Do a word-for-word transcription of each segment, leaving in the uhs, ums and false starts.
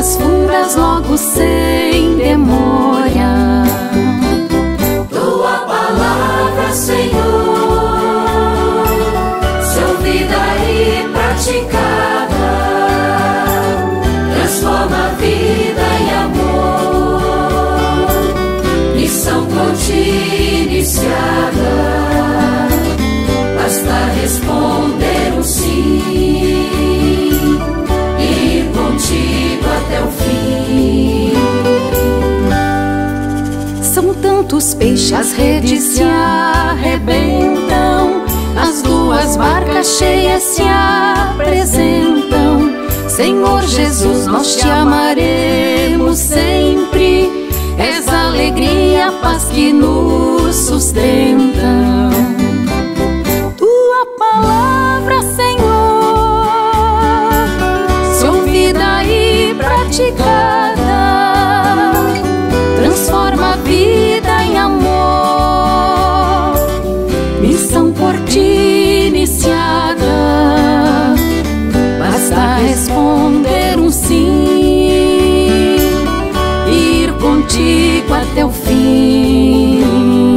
águas fundas logo sem demora. Tua palavra, Senhor, se ouvida e praticada, transforma a vida em amor. Missão contínua iniciada, basta responder um sim. Contigo até o fim. São tantos peixes, as redes se arrebentam, as duas barcas cheias se apresentam. Senhor Jesus, nós te amaremos sempre, és a alegria, a paz que nos sustentam. Tua palavra, Senhor, transforma a vida em amor. Missão por ti iniciada, basta responder um sim, ir contigo até o fim.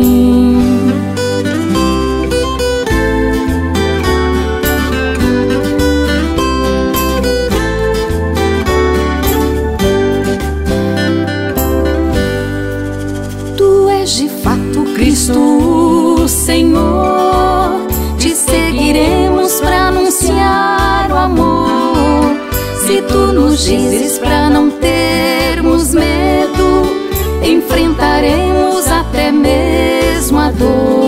Cristo, Senhor, te seguiremos para anunciar o amor. Se tu nos dizes para não termos medo, enfrentaremos até mesmo a dor.